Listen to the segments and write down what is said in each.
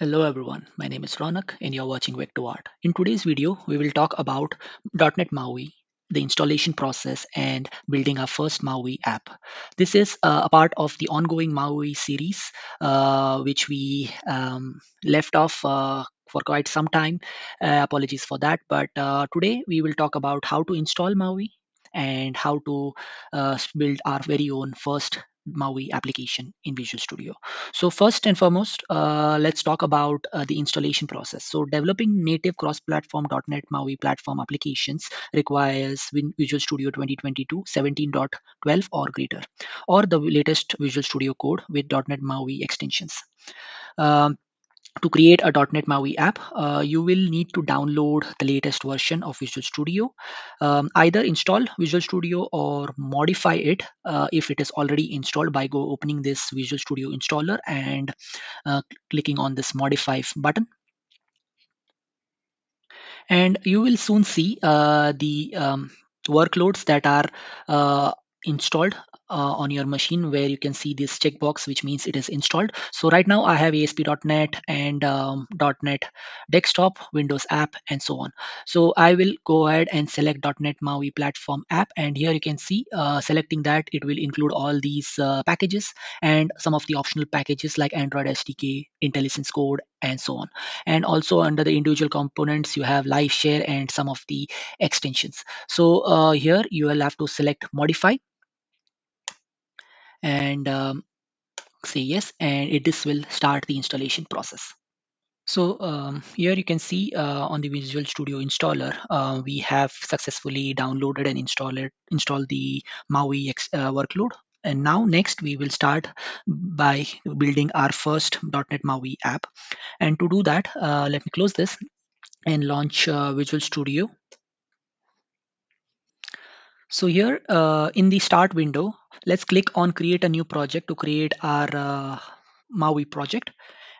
Hello everyone, my name is Ronak and you're watching VectoArt. In today's video, we will talk about .NET MAUI, the installation process and building our first MAUI app. This is a part of the ongoing MAUI series, which we left off for quite some time. Apologies for that, but today we will talk about how to install MAUI and how to build our very own first MAUI application in Visual Studio. So first and foremost, let's talk about the installation process. So developing native cross-platform .NET MAUI platform applications requires Visual Studio 2022 17.12 or greater, or the latest Visual Studio code with .NET MAUI extensions. To create a .NET MAUI app, you will need to download the latest version of Visual Studio, either install Visual Studio or modify it if it is already installed by opening this Visual Studio installer and clicking on this modify button. And you will soon see the workloads that are installed on your machine, where you can see this checkbox which means it is installed. So right now I have ASP.NET and .NET desktop, Windows app and so on. So I will go ahead and select .NET MAUI platform app, and here you can see selecting that it will include all these packages and some of the optional packages like Android SDK, IntelliSense code and so on. And also under the individual components you have live share and some of the extensions. So here you will have to select modify and say yes, and this will start the installation process. So here you can see on the Visual Studio installer, we have successfully downloaded and installed the MAUI workload. And now next we will start by building our first .NET MAUI app. And to do that, let me close this and launch Visual Studio. So here in the start window, let's click on create a new project to create our MAUI project.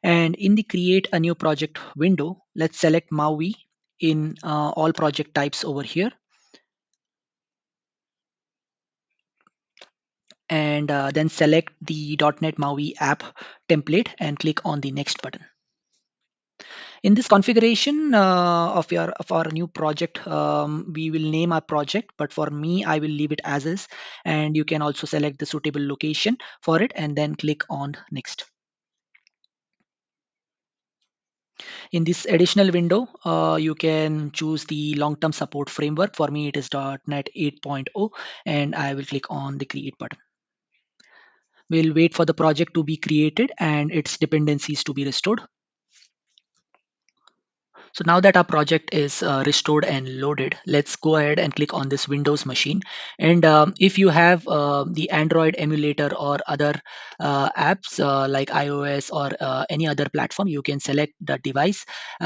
And in the create a new project window, let's select MAUI in all project types over here. And then select the .NET MAUI app template and click on the next button. In this configuration of our new project, we will name our project, but for me, I will leave it as is. And you can also select the suitable location for it and then click on next. In this additional window, you can choose the long-term support framework. For me, it is .NET 8.0, and I will click on the create button. We'll wait for the project to be created and its dependencies to be restored. So now that our project is restored and loaded, let's go ahead and click on this Windows machine. And if you have the Android emulator or other apps like iOS or any other platform, you can select the device or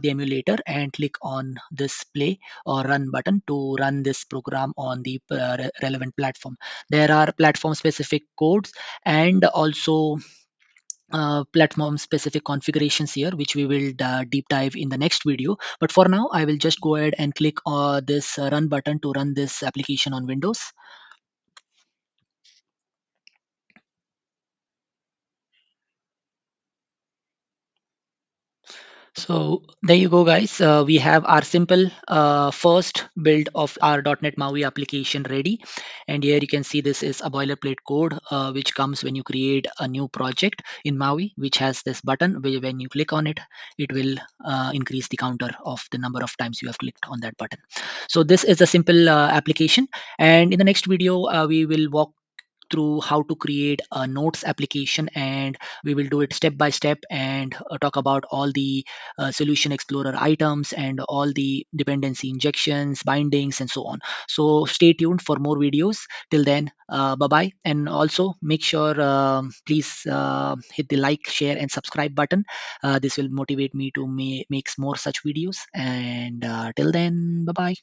the emulator and click on this play or run button to run this program on the relevant platform. There are platform specific codes and also platform specific configurations here, which we will deep dive in the next video. But for now, I will just go ahead and click this run button to run this application on Windows. So there you go, guys. We have our simple first build of our .NET MAUI application ready. And here you can see this is a boilerplate code which comes when you create a new project in MAUI, which has this button. When you click on it, it will increase the counter of the number of times you have clicked on that button. So this is a simple application. And in the next video, we will walk through how to create a notes application, and we will do it step by step and talk about all the solution explorer items and all the dependency injections, bindings and so on. So stay tuned for more videos. Till then, bye bye, and also make sure please hit the like, share and subscribe button. This will motivate me to make more such videos, and till then, bye bye.